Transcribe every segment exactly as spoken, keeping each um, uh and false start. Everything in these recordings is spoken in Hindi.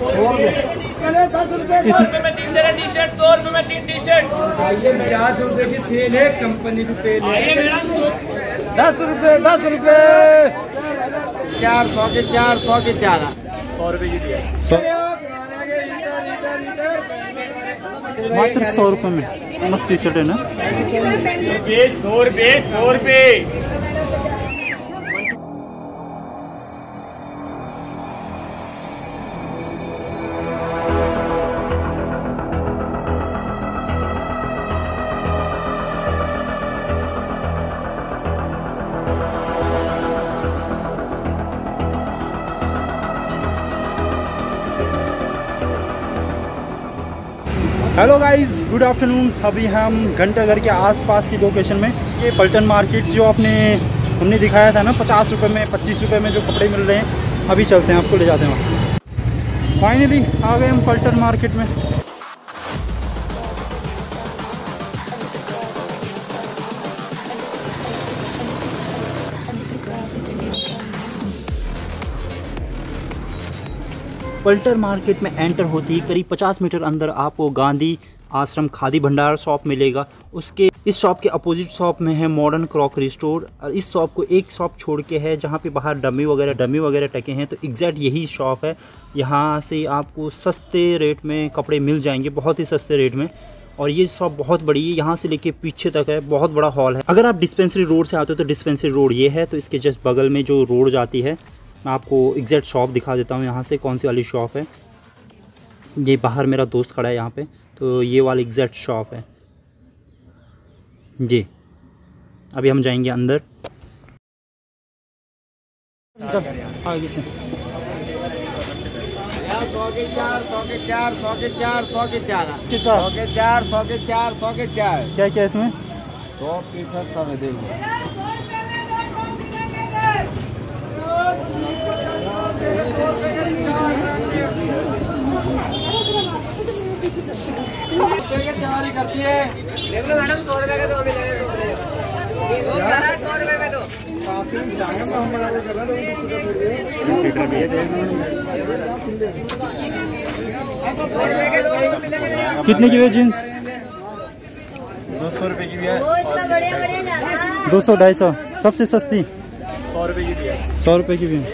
पचास रुपए की सेल है, कंपनी की सेल है। दस रुपए दस रुपए चार सौ के चार सौ के चार सौ रुपए की मात्र सौ रुपए में मस्त टी शर्ट है ना। सौ रुपए सौ रुपए हेलो गाइस, गुड आफ्टरनून। अभी हम घंटाघर के आसपास की लोकेशन में ये पलटन मार्केट जो आपने हमने दिखाया था ना, पचास रुपये में पच्चीस रुपये में जो कपड़े मिल रहे हैं, अभी चलते हैं, आपको ले जाते हैं वहाँ। फाइनली आ गए हम पलटन मार्केट में। पलटन मार्केट में एंटर होते ही करीब पचास मीटर अंदर आपको गांधी आश्रम खादी भंडार शॉप मिलेगा। उसके इस शॉप के अपोजिट शॉप में है मॉडर्न क्रॉकरी स्टोर। और इस शॉप को एक शॉप छोड़ के है जहां पे बाहर डमी वगैरह डमी वगैरह टके हैं, तो एग्जैक्ट यही शॉप है। यहां से आपको सस्ते रेट में कपड़े मिल जाएंगे, बहुत ही सस्ते रेट में। और ये शॉप बहुत बड़ी है, यहाँ से लेके पीछे तक है, बहुत बड़ा हॉल है। अगर आप डिस्पेंसरी रोड से आते हो तो डिस्पेंसरी रोड ये है, तो इसके जस्ट बगल में जो रोड जाती है, मैं आपको एग्जैक्ट शॉप दिखा देता हूँ यहाँ से कौन सी वाली शॉप है। ये बाहर मेरा दोस्त खड़ा है यहाँ पे, तो ये वाली एग्जैक्ट शॉप है जी। अभी हम जाएंगे अंदर। क्या क्या इसमें करती है। देखो मैडम, सौ रुपए का दो मिलेगा, सौ रुपए में दो। कितने की है जींस? दो सौ रुपए की भी है, दो सौ ढाई सौ सबसे सस्ती सौ रुपए की भी है, सौ रुपए की भी है।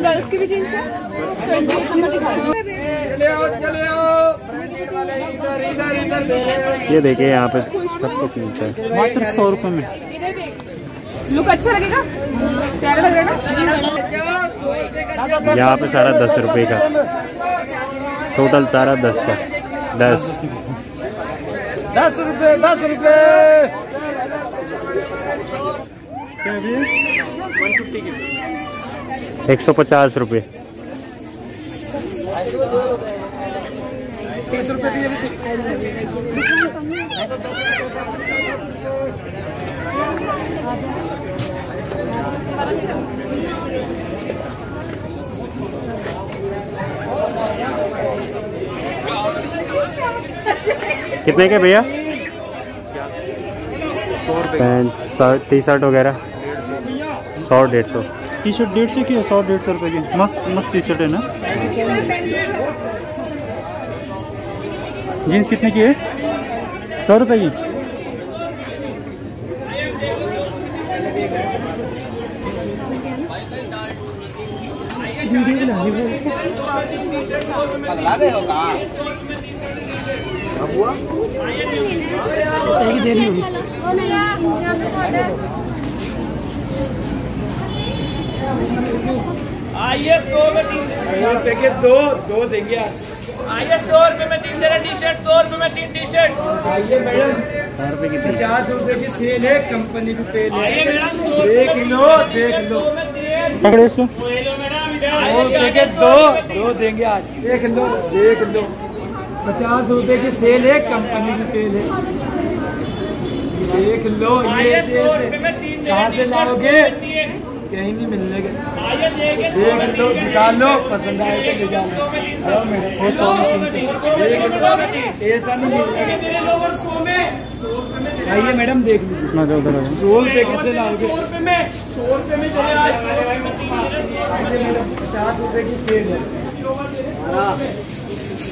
गर्ल्स की भी जींस है। ये देखिए यहाँ पे सबको जींस है मात्र सौ रुपए में। लुक अच्छा लगेगा, प्यारा लगेगा। यहाँ पे सारा दस रुपए का, टोटल सारा दस का, दस दस रुपए दस रुपए एक सौ पचास रुपये। तीस रुपये कितने के भैया? पैंट शर्ट टी शर्ट वगैरह सौ डेढ़ सौ। टी शर्ट डेढ़ सौ की है, सौ डेढ़ सौ रुपये की। मस्त मस्त टी शर्ट है ना। जीन्स कितने की है? सौ रुपये की। देरी होगी। आइए सौ में तीन के दो दो देंगे। आइए सौ रुपये में तीन तेरह टी शर्ट, सौ रुपये में तीन टी शर्ट। आइए मैडम, पचास रुपए की सेल है, कंपनी की सेल है। देख लो देख लो, पकड़े इसको। सौ रुपये के दो दो देंगे आज, देख लो देख लो। पचास रुपए की सेल है, कंपनी की सेल है। देख लो, ये कहाँ से लाओगे? कहीं नहीं मिलने के। एक लोग निकाल लो, पसंद आए तो ले जाओ। ऐसा नहीं आइए मैडम देख लीजिए, सोल पे कैसे लाओगे? पचास रुपए की सेल है,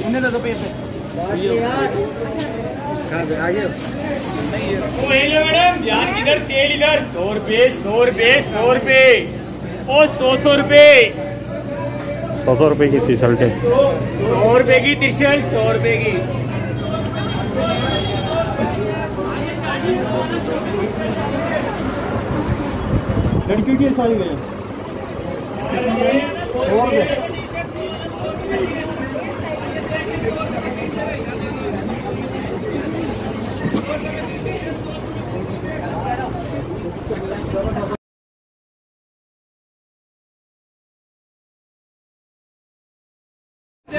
उन्हें दो पैसे मैडम यार। इधर तेल इधर सौ रुपये सौ रुपये सौ रुपये और सौ सौ रुपये सौ सौ रुपये की टी शर्ट है, सौ रुपये की टी शर्ट सौ रुपये की। लड़कियों की साड़ी है और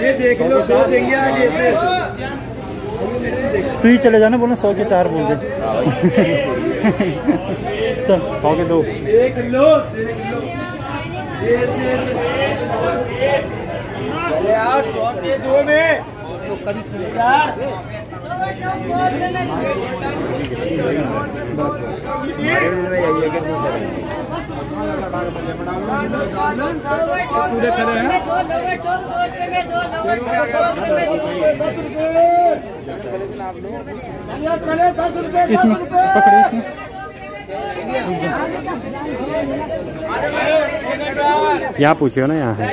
ये देख लो। दो देंगे आज ऐसे, तू ही चले जाना, बोलना सौ के चार बोल दे। चल सौ के दो। देख लो देख लो आज सौ के दो में इसमें पकड़े इसमें यहाँ पूछियो ना, यहाँ है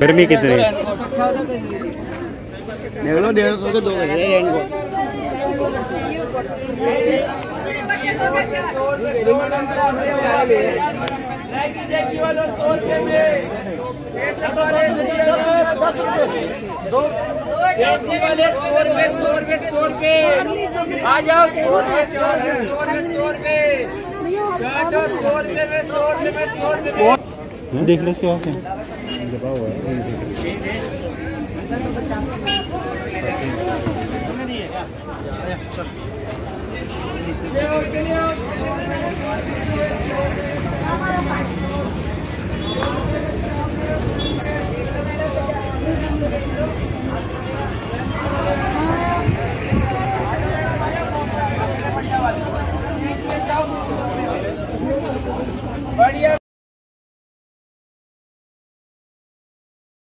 गर्मी कितनी है? डेढ़ सौ के दो आ जाओ। देख लो इसके बाद है